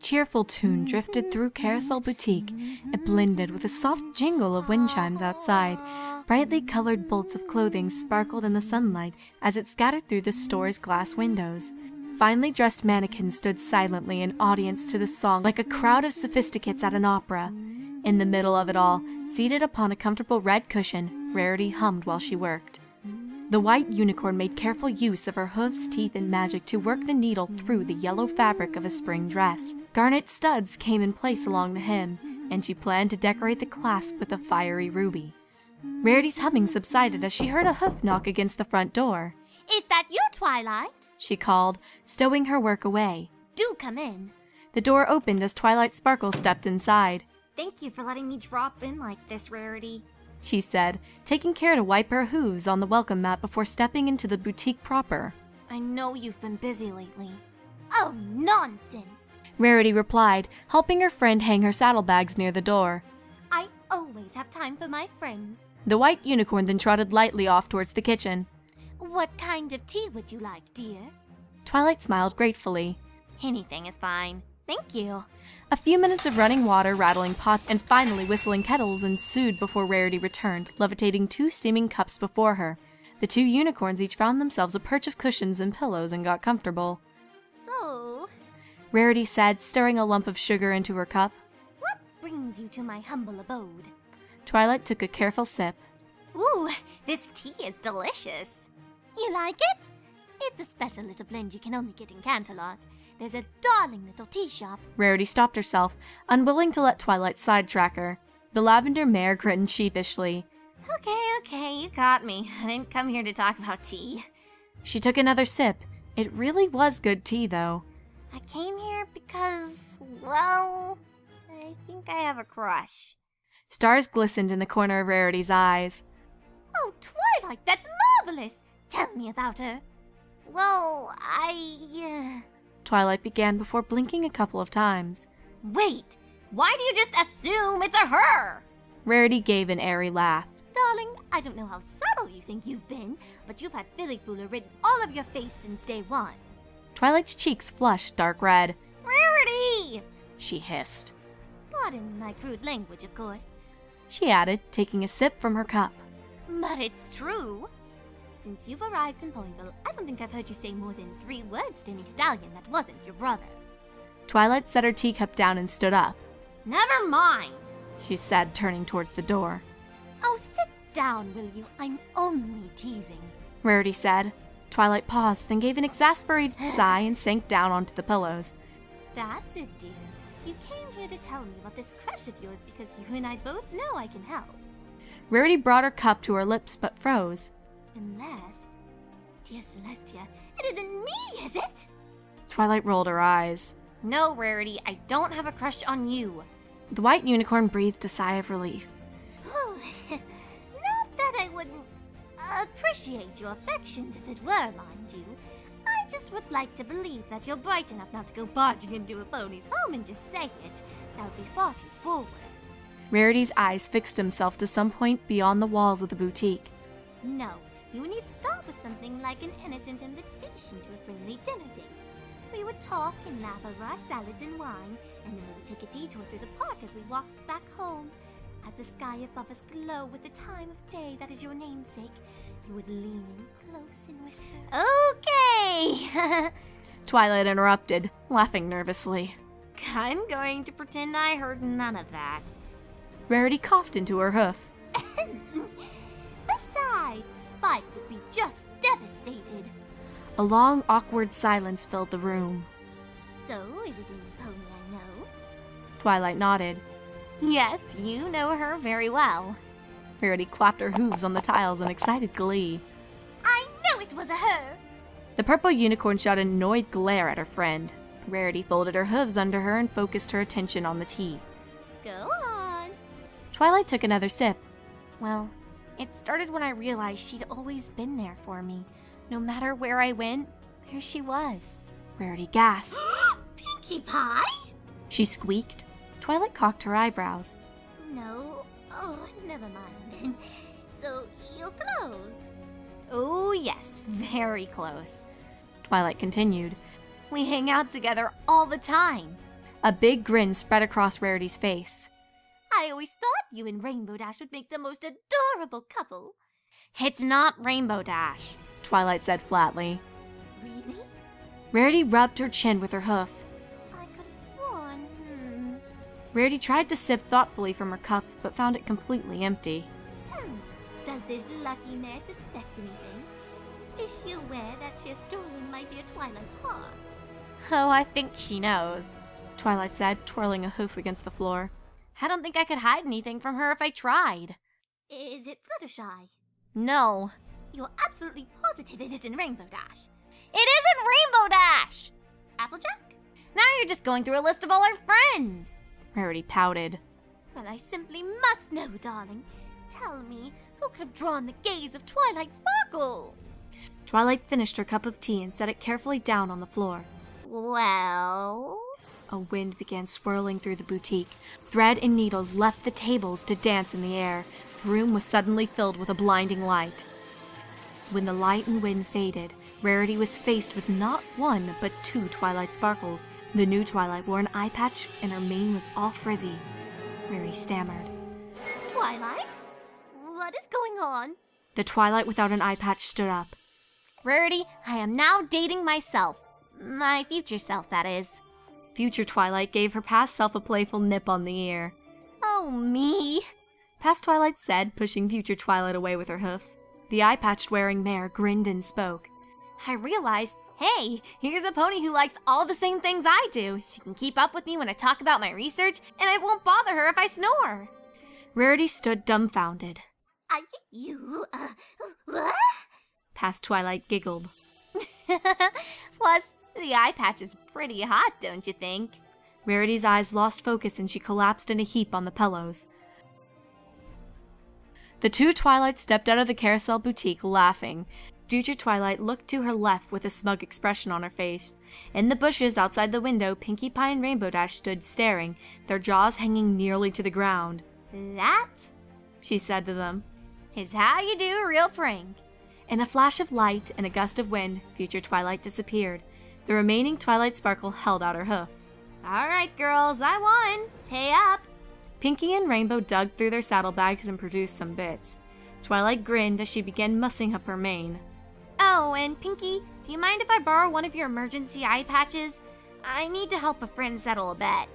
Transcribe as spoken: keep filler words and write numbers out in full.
cheerful tune drifted through Carousel Boutique. It blended with a soft jingle of wind chimes outside. Brightly colored bolts of clothing sparkled in the sunlight as it scattered through the store's glass windows. Finely dressed mannequins stood silently in audience to the song like a crowd of sophisticates at an opera. In the middle of it all, seated upon a comfortable red cushion, Rarity hummed while she worked. The white unicorn made careful use of her hooves, teeth, and magic to work the needle through the yellow fabric of a spring dress. Garnet studs came in place along the hem, and she planned to decorate the clasp with a fiery ruby. Rarity's humming subsided as she heard a hoof knock against the front door. "Is that you, Twilight?" she called, stowing her work away. "Do come in." The door opened as Twilight Sparkle stepped inside. "Thank you for letting me drop in like this, Rarity," she said, taking care to wipe her hooves on the welcome mat before stepping into the boutique proper. "I know you've been busy lately." "Oh, nonsense!" Rarity replied, helping her friend hang her saddlebags near the door. "I always have time for my friends." The white unicorn then trotted lightly off towards the kitchen. "What kind of tea would you like, dear?" Twilight smiled gratefully. "Anything is fine. Thank you." A few minutes of running water, rattling pots, and finally whistling kettles ensued before Rarity returned, levitating two steaming cups before her. The two unicorns each found themselves a perch of cushions and pillows and got comfortable. "So," Rarity said, stirring a lump of sugar into her cup, "what brings you to my humble abode?" Twilight took a careful sip. "Ooh, this tea is delicious. You like it? It's a special little blend you can only get in Canterlot. There's a darling little tea shop." Rarity stopped herself, unwilling to let Twilight sidetrack her. The lavender mare grinned sheepishly. "Okay, okay, you caught me. I didn't come here to talk about tea." She took another sip. It really was good tea, though. "I came here because, well, I think I have a crush." Stars glistened in the corner of Rarity's eyes. "Oh, Twilight, that's marvelous! Tell me about her." "Well, I... Uh... Twilight began before blinking a couple of times. "Wait! Why do you just assume it's a her?" Rarity gave an airy laugh. "Darling, I don't know how subtle you think you've been, but you've had Phillyfooler written all over your face since day one." Twilight's cheeks flushed dark red. "Rarity!" she hissed. "Pardon my crude language, of course," she added, taking a sip from her cup. "But it's true. Since you've arrived in Ponyville, I don't think I've heard you say more than three words to any stallion that wasn't your brother." Twilight set her teacup down and stood up. "Never mind," she said, turning towards the door. "Oh, sit down, will you? I'm only teasing," Rarity said. Twilight paused, then gave an exasperated sigh and sank down onto the pillows. "That's it, dear. You came here to tell me about this crush of yours because you and I both know I can help." Rarity brought her cup to her lips but froze. "Unless, dear Celestia, it isn't me, is it?" Twilight rolled her eyes. "No, Rarity, I don't have a crush on you." The white unicorn breathed a sigh of relief. "Oh, not that I wouldn't appreciate your affections if it were, mind you. I just would like to believe that you're bright enough not to go barging into a pony's home and just say it. That would be far too forward." Rarity's eyes fixed themselves to some point beyond the walls of the boutique. "No. You would need to start with something like an innocent invitation to a friendly dinner date. We would talk and laugh over our salads and wine, and then we would take a detour through the park as we walked back home. As the sky above us glow with the time of day that is your namesake, you would lean in close and whisper..." "Okay!" Twilight interrupted, laughing nervously. "I'm going to pretend I heard none of that." Rarity coughed into her hoof. "Besides, Spike would be just devastated." A long, awkward silence filled the room. "So, is it any pony I know?" Twilight nodded. "Yes, you know her very well." Rarity clapped her hooves on the tiles in excited glee. "I knew it was a her!" The purple unicorn shot an annoyed glare at her friend. Rarity folded her hooves under her and focused her attention on the tea. "Go on." Twilight took another sip. "Well, it started when I realized she'd always been there for me. No matter where I went, there she was." Rarity gasped. "Pinkie Pie?" she squeaked. Twilight cocked her eyebrows. "No, oh, never mind then. So, you're close." "Oh yes, very close," Twilight continued. "We hang out together all the time. A big grin spread across Rarity's face. I always thought you and Rainbow Dash would make the most adorable couple. It's not Rainbow Dash, Twilight said flatly. Really? Rarity rubbed her chin with her hoof. I could have sworn, hmm. Rarity tried to sip thoughtfully from her cup, but found it completely empty. Tell me, does this lucky mare suspect anything? Is she aware that she has stolen my dear Twilight's heart? Oh, I think she knows, Twilight said, twirling a hoof against the floor. I don't think I could hide anything from her if I tried. Is it Fluttershy? No. You're absolutely positive it isn't Rainbow Dash. It isn't Rainbow Dash! Applejack? Now you're just going through a list of all our friends! Rarity pouted. Well, I simply must know, darling. Tell me, who could have drawn the gaze of Twilight Sparkle? Twilight finished her cup of tea and set it carefully down on the floor. Well... A wind began swirling through the boutique. Thread and needles left the tables to dance in the air. The room was suddenly filled with a blinding light. When the light and wind faded, Rarity was faced with not one, but two Twilight Sparkles. The new Twilight wore an eye patch, and her mane was all frizzy. Rarity stammered. Twilight? What is going on? The Twilight without an eye patch stood up. Rarity, I am now dating myself. My future self, that is. Future Twilight gave her past self a playful nip on the ear. Oh, me! Past Twilight said, pushing Future Twilight away with her hoof. The eye-patched-wearing mare grinned and spoke. I realized, hey, here's a pony who likes all the same things I do. She can keep up with me when I talk about my research, and I won't bother her if I snore. Rarity stood dumbfounded. Are you, uh, what? Past Twilight giggled. Plus, the eye patch is pretty hot, don't you think? Rarity's eyes lost focus and she collapsed in a heap on the pillows. The two Twilights stepped out of the Carousel Boutique laughing. Future Twilight looked to her left with a smug expression on her face. In the bushes outside the window, Pinkie Pie and Rainbow Dash stood staring, their jaws hanging nearly to the ground. That, she said to them, is how you do a real prank. In a flash of light and a gust of wind, Future Twilight disappeared. The remaining Twilight Sparkle held out her hoof. All right, girls, I won. Pay up. Pinkie and Rainbow dug through their saddlebags and produced some bits. Twilight grinned as she began mussing up her mane. Oh, and Pinkie, do you mind if I borrow one of your emergency eye patches? I need to help a friend settle a bet.